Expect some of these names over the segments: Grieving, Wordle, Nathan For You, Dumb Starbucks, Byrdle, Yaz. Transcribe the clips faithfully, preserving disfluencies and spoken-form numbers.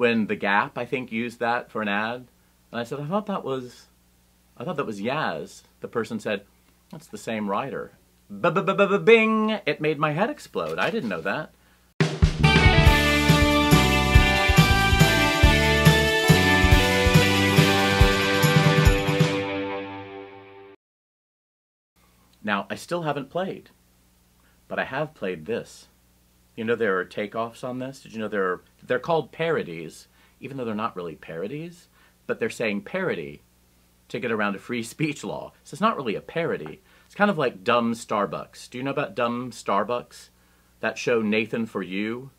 when The Gap, I think, used that for an ad. And I said, I thought that was, I thought that was Yaz. The person said, that's the same writer. B-b-b-b-bing! It made my head explode. I didn't know that. Now, I still haven't played, but I have played this. You know there are takeoffs on this? Did you know there are, they're called parodies, even though they're not really parodies, but they're saying parody to get around a free speech law. So it's not really a parody. It's kind of like Dumb Starbucks. Do you know about Dumb Starbucks? That show Nathan For You?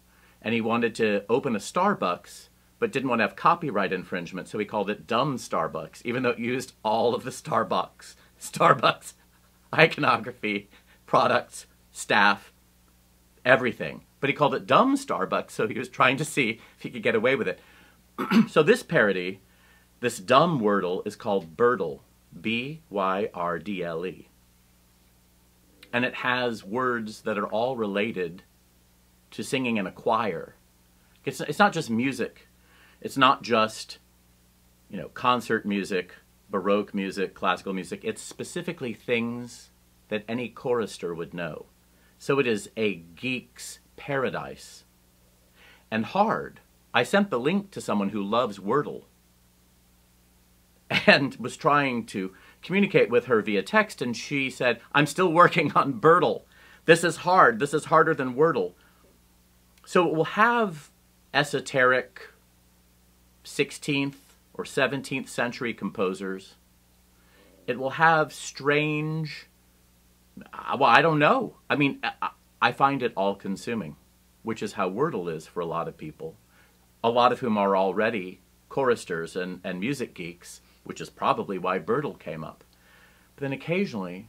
And he wanted to open a Starbucks, but didn't want to have copyright infringement, so he called it Dumb Starbucks, even though it used all of the Starbucks. Starbucks. Iconography, products, staff, everything. But he called it Dumb Starbucks, so he was trying to see if he could get away with it. So this parody, this dumb Wordle, is called Byrdle, B Y R D L E. And it has words that are all related to singing in a choir. It's, it's not just music. It's not just, you know, concert music, Baroque music, classical music. It's specifically things that any chorister would know. So it is a geek's paradise. And hard. I sent the link to someone who loves Wordle and was trying to communicate with her via text, and she said, I'm still working on Byrdle. This is hard. This is harder than Wordle. So it will have esoteric sixteenth or seventeenth century composers. It will have strange, well, I don't know. I mean, I find it all-consuming, which is how Wordle is for a lot of people, a lot of whom are already choristers and, and music geeks, which is probably why Byrdle came up. But then occasionally,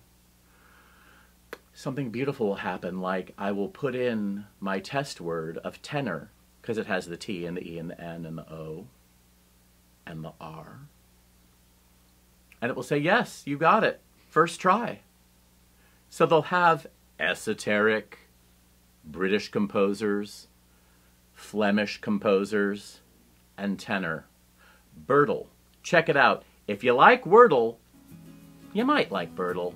something beautiful will happen, like I will put in my test word of tenor, because it has the T and the E and the N and the O, and the R. And it will say, yes, you got it. First try. So they'll have esoteric British composers, Flemish composers, and tenor. Byrdle. Check it out. If you like Wordle, you might like Byrdle.